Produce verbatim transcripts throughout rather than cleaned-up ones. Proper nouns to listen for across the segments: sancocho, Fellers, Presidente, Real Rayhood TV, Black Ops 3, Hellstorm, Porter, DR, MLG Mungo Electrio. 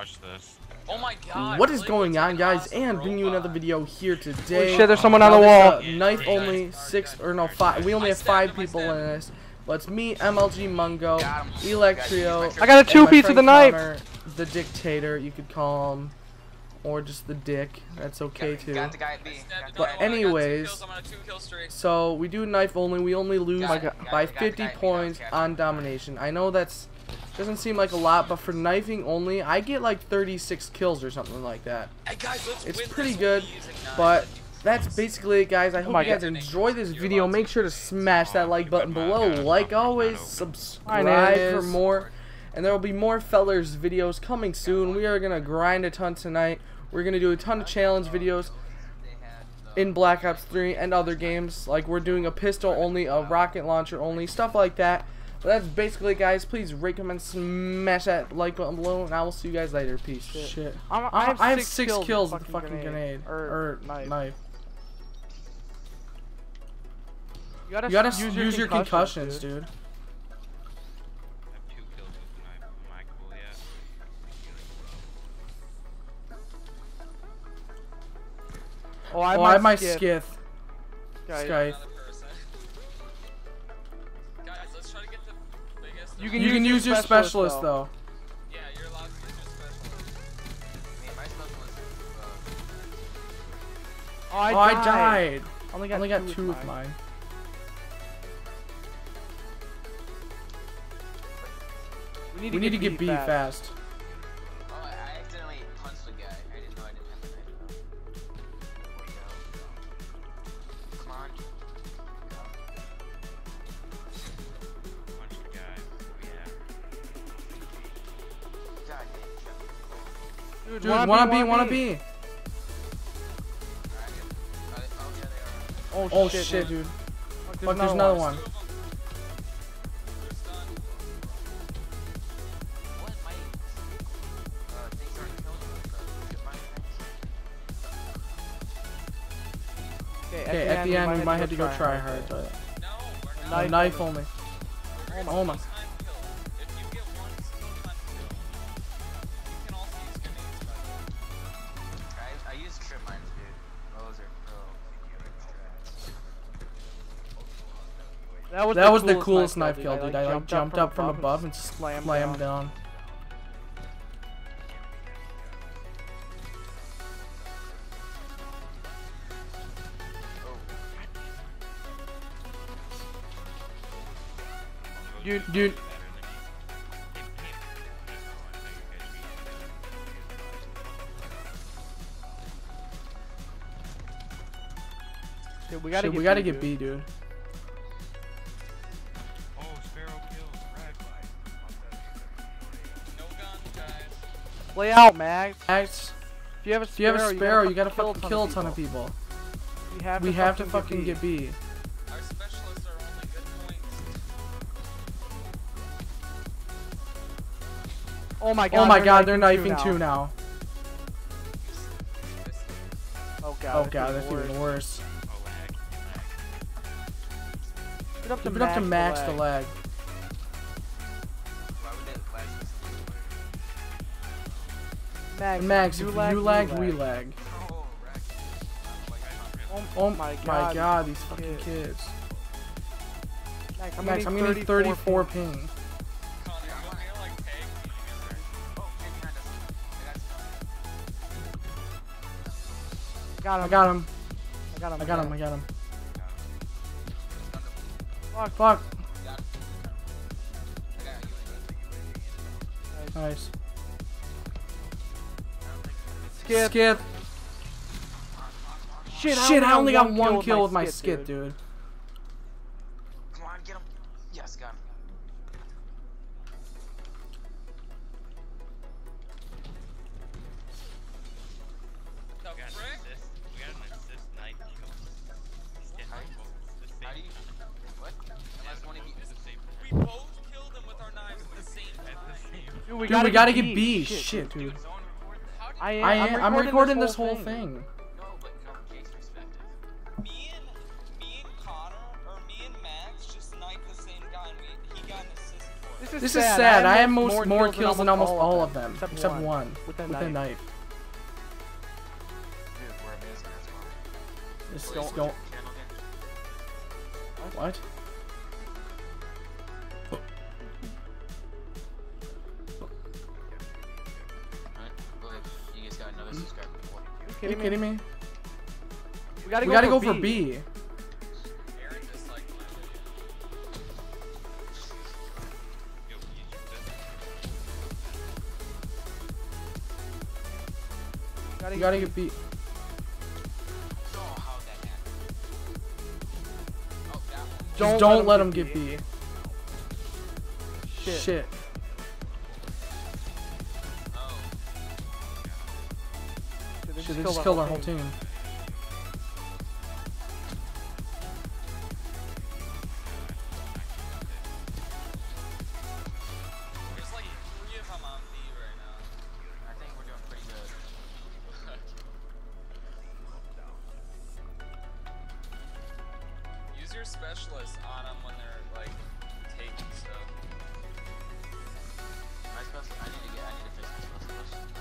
rush this. Oh my god. What is really going on, guys? Awesome and bringing you another video here today. Shit, there's someone on the wall. Yeah, knife only six or no five. We only have five people in this. But it's me, M L G Mungo, Electrio. I got a two piece of the knife. The dictator, you could call him. Or just the dick. That's okay too. Got the guy at B. But anyways, so we do knife only. We only lose by fifty points on domination. I know that's doesn't seem like a lot, but for knifing only, I get like thirty-six kills or something like that. Hey guys, let's it's pretty good, but that's basically it, guys. I hope oh you guys God. enjoy this video. Make sure to smash that like button below. Like always, subscribe for more. And there will be more fellers videos coming soon. We are going to grind a ton tonight. We're going to do a ton of challenge videos in Black Ops three and other games. Like we're doing a pistol only, a rocket launcher only, stuff like that. But that's basically it, guys. Please rate, comment, smash that like button below, and I will see you guys later. Peace. Shit. Shit. I'm, I have I six, six kills, kills with the fucking grenade. grenade. Or, or knife. knife. You gotta, you gotta use, your use your concussions, dude. dude. Oh, I have oh, my skith. Skype. You can, you can use, use your specialist, specialist though. though. Yeah, you're allowed to use your specialist. Man, my specialist is, uh... oh, I oh, died. I died. Only got, only got two, two of mine. mine. We need to, we get, need to get B fast. fast. Oh, I accidentally punched the guy. I didn't know I didn't have the knife. Come on. Dude, dude, wanna be, wanna be. Oh, oh shit, shit, dude. Fuck, there's, Fuck, there's another one. one. Okay, at the end, we might have to go try hard, but... No, knife only. Oh my. That was, that the, was coolest the coolest knife kill, dude. I, like, I like, jumped, jumped up from, up from above and slammed, slammed down. down. Dude, dude. Dude, we gotta, Shit, get, we gotta B, get B, dude. dude. Play out, Max. Max. If you have a sparrow, you, have a sparrow, you gotta, you gotta kill, kill a ton of people. We have to, we have to fucking get B. Get B. Our specialists are only good points. Oh my god! Oh my god! They're knifing two now. Oh god! Oh god! That's even worse. Give it up to Max the lag. Max, Max, you lag, you lag, lag, we lag. Oh, oh my god, my god these fucking kids. kids. Max, I'm Max, gonna need thirty-four ping. ping. Got him. I got him. I got him. I got him. I got him. Fuck, fuck. Nice. Skip. skip. Shit, I, Shit, I only got one kill, kill with my skip, dude. Come on, get him. Yes, got him. We got an assist. We got an assist night kill. What? Unless one of you is the same. We both killed him with our knives at the same time. Dude, we gotta, dude, we gotta get B. B. Shit, Shit, dude. dude. I am. I am. I'm recording, I'm recording this whole, this whole thing. thing. No, but from Jake's perspective. Me and me and Connor or me and Max just knifed the same guy and we, he got an assist for it. This is this sad. Is sad. I, I have most, more, more kills than almost all of them, all of them except, except one, one with a knife. knife. Dude, we're amazing as well. Just don't. don't. What? Are you kidding me? We gotta go, we gotta go, for, go B. for B. We gotta get B. Just don't let him get B. Shit. Shit. Should they just killed our whole team. team. There's like three of them on B right now. I think we're doing pretty good. Use your specialists on them when they're like taking stuff. My special, I need to get, I need to fix my specialist.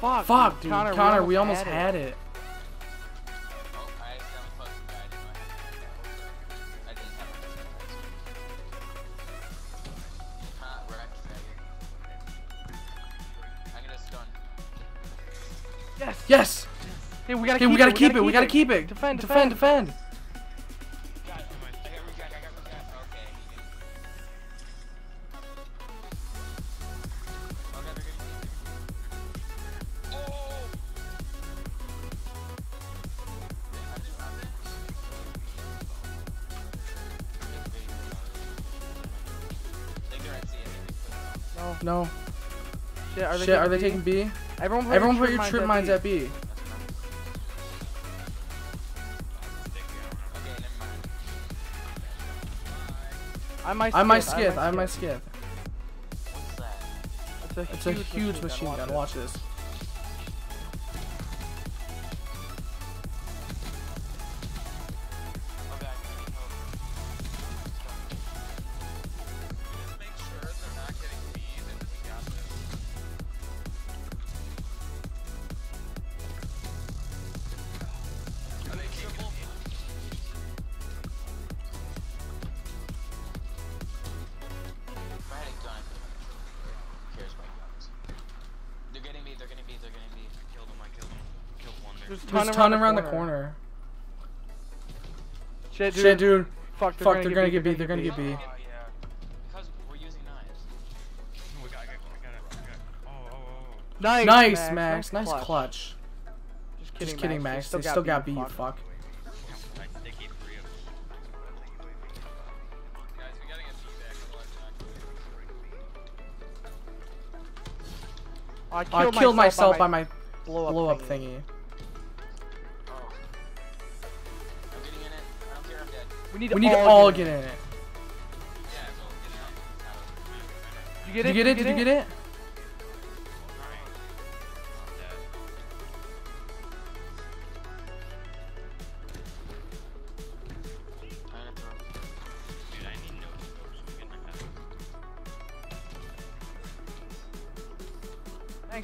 Fuck, Fuck, dude. Connor, Connor we almost, we almost had, had it. it. Yes. Yes. Hey, we gotta, hey, keep, we gotta it. keep it. We gotta keep it. Defend, defend, defend. defend. No. Shit, are they, Shit, are they taking B? Everyone put Everyone your trip, mines, trip at mines at B. Okay, never mind. I might skith, I might skith. I might skith. What's that? It's a, it's huge, a huge machine gun. Watch this. Just ton around the corner. Shit, dude. Shit, dude. Fuck, they're, Fuck, gonna, they're gonna get B. They're gonna get B. Nice, nice, Max. Nice clutch. clutch. Just kidding, Just kidding Max. Max. They still, they still got B, you fuck. I killed, I killed myself by my, by my blow-up blow up thingy. thingy. We need to, we need all, to all get in it. Get in it. Did you get it? Did you get it? Did you get it?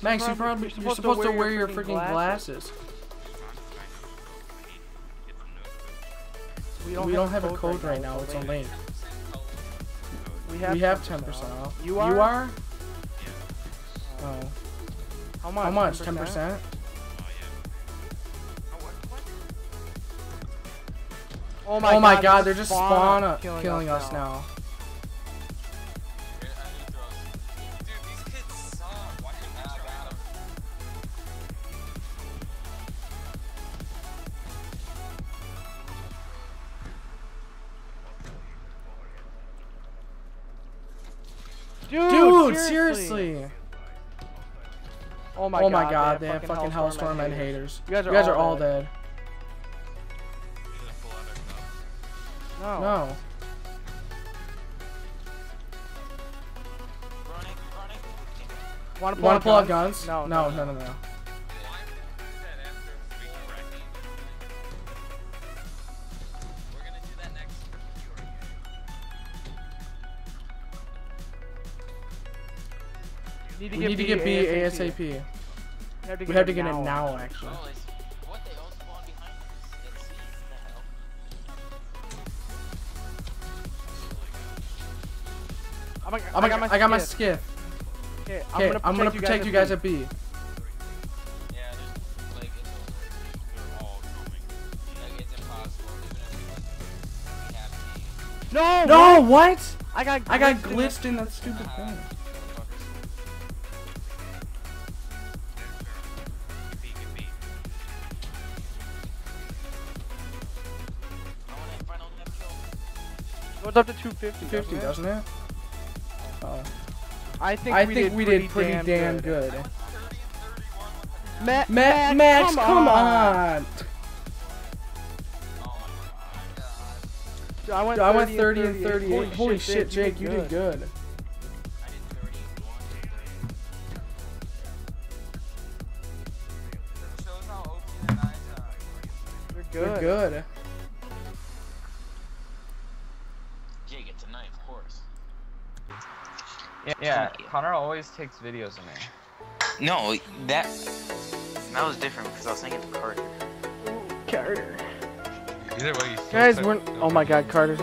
Max, you're, probably, you're, supposed you're supposed to wear, to wear your, your freaking glasses. glasses. We don't, we don't have a code right, right now, it's on lane. We have, we have ten percent off. You are? You are? Yeah. Oh. How much? How much? ten percent? ten percent? Oh, yeah. Oh, what? What? Oh my, oh my god, god, they're just spawn, spawn up killing, killing us, us now. now. Dude, Dude seriously. seriously! Oh my, oh my god, god, they have they fucking Hellstorm and haters. haters. You guys are, you guys all, are all dead. No. No. Want to pull, pull out guns? No, no, no, no. no, no. need to, we get, need B to get B ASAP. ASAP. We have to get, we have it, to get now. it now, actually. Oh, it's what they all spawn behind us. It's oh my god, oh my I got my, I got my skiff. Okay, I'm gonna protect, I'm gonna protect you guys, you guys at B. No! No! What? I got glitched, I got glitched in that stupid uh, thing. Goes up to two fifty. two fifty, doesn't it? Uh, I think I we think did we pretty, pretty damn, damn good. good. Matt, Matt, Max, come, come on! on. Dude, I went, Dude, I went thirty and thirty-eight. Holy, Holy shit, Jake, you did good. good. You're good. You're good. Jake, it's a knife, of course. Yeah, yeah. Connor always takes videos of me. No, that that was different because I was thinking of Carter. Carter. Either way, you guys, weren't. Oh my God, Carter's not.